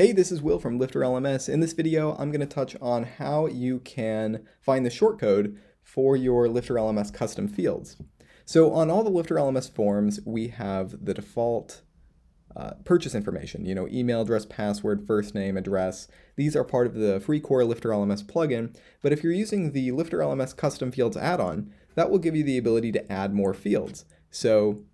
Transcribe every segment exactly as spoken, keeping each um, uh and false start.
Hey, this is Will from LifterLMS. In this video, I'm going to touch on how you can find the shortcode for your LifterLMS custom fields. So on all the LifterLMS forms, we have the default uh, purchase information, you know, email address, password, first name, address. These are part of the FreeCore LifterLMS plugin. But if you're using the LifterLMS custom fields add-on, that will give you the ability to add more fields. So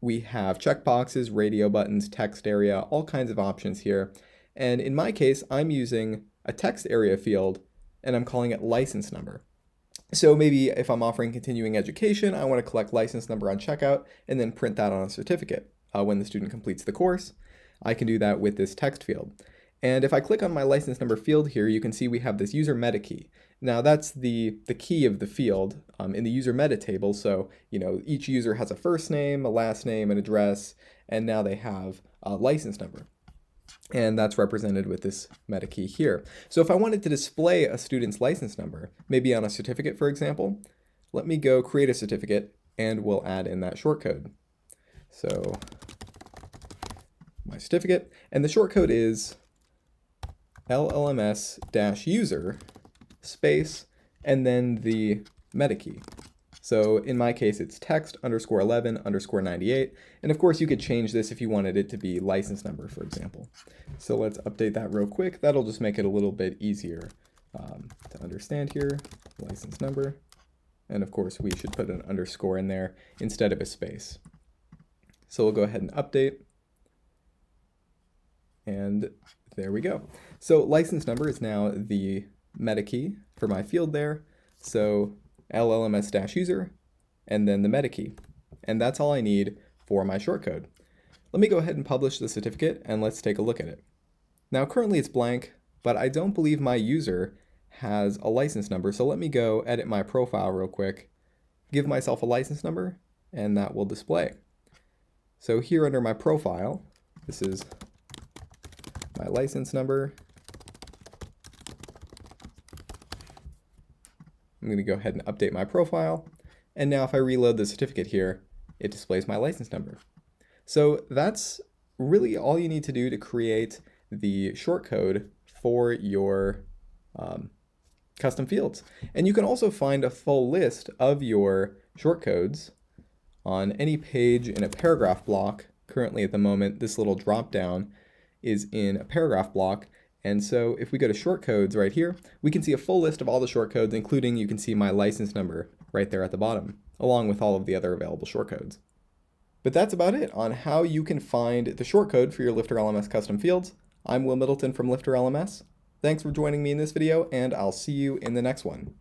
we have checkboxes, radio buttons, text area, all kinds of options here. And in my case, I'm using a text area field and I'm calling it license number. So maybe if I'm offering continuing education, I want to collect license number on checkout and then print that on a certificate uh, when the student completes the course. I can do that with this text field. And if I click on my license number field here, you can see we have this user meta key. Now that's the, the key of the field um, in the user meta table. So, you know, each user has a first name, a last name, an address, and now they have a license number. And that's represented with this meta key here. So if I wanted to display a student's license number, maybe on a certificate, for example, let me go create a certificate and we'll add in that shortcode. So my certificate, and the shortcode is L L M S user space and then the meta key. So in my case, it's text underscore eleven underscore ninety-eight. And of course, you could change this if you wanted it to be license number, for example. So let's update that real quick. That'll just make it a little bit easier um, to understand here. License number. And of course, we should put an underscore in there instead of a space. So we'll go ahead and update. And there we go. So license number is now the meta key for my field there. So L L M S user, and then the meta key. And that's all I need for my shortcode. Let me go ahead and publish the certificate and let's take a look at it. Now currently it's blank, but I don't believe my user has a license number. So let me go edit my profile real quick, give myself a license number, and that will display. So here under my profile, this is my license number. I'm going to go ahead and update my profile. And now if I reload the certificate here, it displays my license number. So that's really all you need to do to create the shortcode for your um, custom fields. And you can also find a full list of your shortcodes on any page in a paragraph block. Currently at the moment, this little drop down is in a paragraph block. And so if we go to shortcodes right here, we can see a full list of all the shortcodes, including you can see my license number right there at the bottom, along with all of the other available shortcodes. But that's about it on how you can find the shortcode for your LifterLMS custom fields. I'm Will Middleton from LifterLMS. Thanks for joining me in this video, and I'll see you in the next one.